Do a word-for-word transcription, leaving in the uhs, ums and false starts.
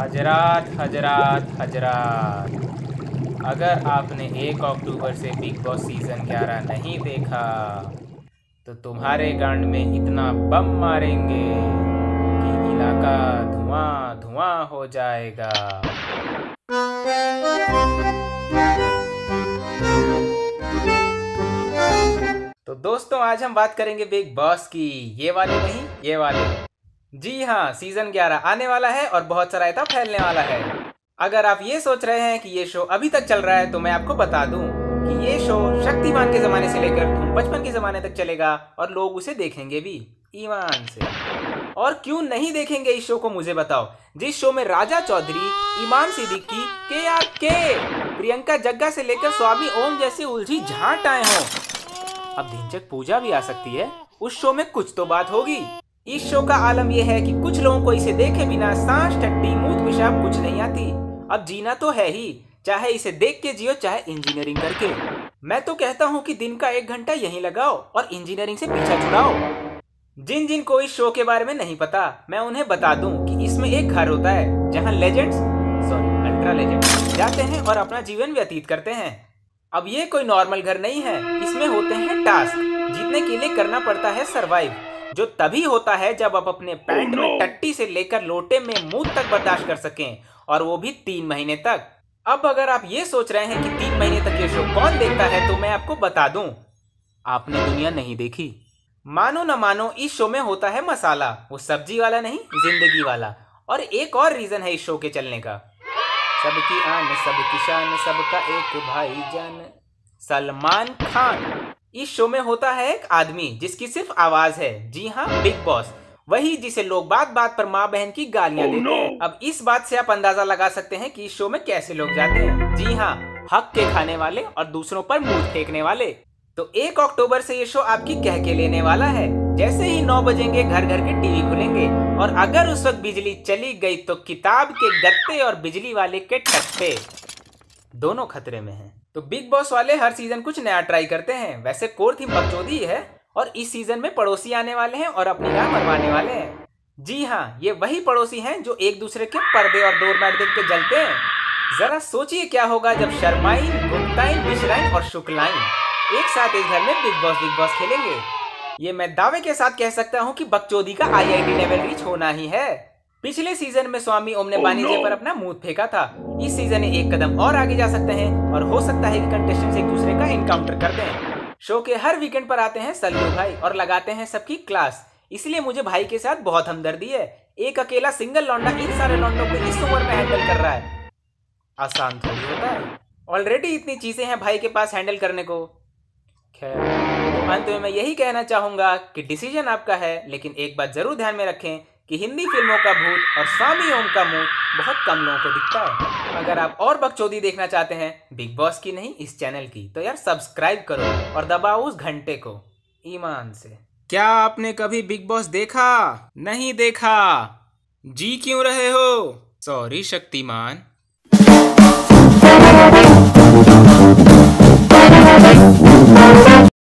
हजरात हजरात हजरात, अगर आपने एक अक्टूबर से बिग बॉस सीज़न ग्यारह नहीं देखा तो तुम्हारे गांड में इतना बम मारेंगे कि इलाका धुआं धुआं हो जाएगा। तो दोस्तों, आज हम बात करेंगे बिग बॉस की, ये वाले नहीं ये वाले। जी हाँ, सीजन ग्यारह आने वाला है और बहुत सारा ऐसा फैलने वाला है। अगर आप ये सोच रहे हैं कि ये शो अभी तक चल रहा है तो मैं आपको बता दूं कि ये शो शक्तिमान के ज़माने से लेकर तुम बचपन के ज़माने तक चलेगा और लोग उसे देखेंगे भी ईमान से। और क्यों नहीं देखेंगे इस शो को, मुझे बताओ, जिस शो में राजा चौधरी, इमाम सिद्दीकी, के आर के, प्रियंका जग्गा से लेकर स्वामी ओम जैसी उलझी झाँट आए हों। अब ढिंचक पूजा भी आ सकती है, उस शो में कुछ तो बात होगी। इस शो का आलम यह है कि कुछ लोगों को इसे देखे बिना सांस, टट्टी, मूत, पेशाब कुछ नहीं आती। अब जीना तो है ही, चाहे इसे देख के जियो चाहे इंजीनियरिंग करके। मैं तो कहता हूँ कि दिन का एक घंटा यहीं लगाओ और इंजीनियरिंग से पीछा छुड़ाओ। जिन जिन को इस शो के बारे में नहीं पता, मैं उन्हें बता दूं कि इसमें एक घर होता है जहाँ लेजेंड्स, सॉरी अल्ट्रा लेजेंड्स, जाते हैं और अपना जीवन व्यतीत करते हैं। अब ये कोई नॉर्मल घर नहीं है, इसमें होते हैं टास्क, जीतने के लिए करना पड़ता है सर्वाइव, जो तभी होता है जब आप अपने पैंट में टट्टी से लेकर लोटे में मुंह तक बर्दाश्त कर सकें, और वो भी तीन महीने तक। अब अगर आप ये सोच रहे हैं कि तीन महीने तक ये शो कौन देखता है, तो मैं आपको बता दूं, आपने दुनिया नहीं देखी। मानो ना मानो, इस शो में होता है मसाला, वो सब्जी वाला नहीं, जिंदगी वाला। और एक और रीजन है इस शो के चलने का, सबकी आन सबकी शान सबका एक भाईजान, सलमान खान। इस शो में होता है एक आदमी जिसकी सिर्फ आवाज है, जी हाँ, बिग बॉस, वही जिसे लोग बात बात पर माँ बहन की गालियाँ देते हैं। अब इस बात से आप अंदाजा लगा सकते हैं कि इस शो में कैसे लोग जाते हैं। जी हाँ, हक के खाने वाले और दूसरों पर मुंह फेंकने वाले। तो एक अक्टूबर से ये शो आपकी कह के लेने वाला है। जैसे ही नौ बजेंगे घर घर के टीवी खुलेंगे, और अगर उस वक्त बिजली चली गई तो किताब के गत्ते और बिजली वाले के टट्टे दोनों खतरे में हैं। तो बिग बॉस वाले हर सीजन कुछ नया ट्राई करते हैं, वैसे कोर थीम बकचोदी है, और इस सीजन में पड़ोसी आने वाले हैं और अपनी राह मरवाने वाले हैं। जी हाँ, ये वही पड़ोसी हैं जो एक दूसरे के पर्दे और डोरमैट देख के जलते हैं। जरा सोचिए क्या होगा जब शर्माइन, गुप्ताइन, मिश्राइन और शुक्लाइन एक साथ इस घर में बिग बॉस बिग बॉस खेलेंगे। ये मैं दावे के साथ कह सकता हूँ कि बकचोदी का I I T level reach होना ही है। पिछले सीजन में स्वामी ओम ने बानीजे पर अपना मुंह फेंका था, इस सीजन में एक कदम और आगे जा सकते हैं और हो सकता है कि कंटेस्टेंट्स एक दूसरे का एनकाउंटर करते हैं। शो के हर वीकेंड पर आते हैं सल्लू भाई और लगाते हैं सबकी क्लास, इसलिए मुझे भाई के साथ बहुत हमदर्दी है। एक अकेला सिंगल लौंडा इन सारे लौंडों को इस उम्र में हैंडल कर रहा है, आसान थोड़ी होता है। ऑलरेडी इतनी चीजें हैं भाई के पास हैंडल करने को। खैर, तो अंत में मैं यही कहना चाहूंगा कि डिसीजन आपका है, लेकिन एक बात जरूर ध्यान में रखें कि हिंदी फिल्मों का भूत और स्वामी ओम का मूड बहुत कम लोगों को दिखता है। अगर आप और बकचोदी देखना चाहते हैं, बिग बॉस की नहीं इस चैनल की, तो यार सब्सक्राइब करो और दबाओ उस घंटे को ईमान से। क्या आपने कभी बिग बॉस देखा? नहीं देखा? जी क्यों रहे हो? सॉरी शक्तिमान।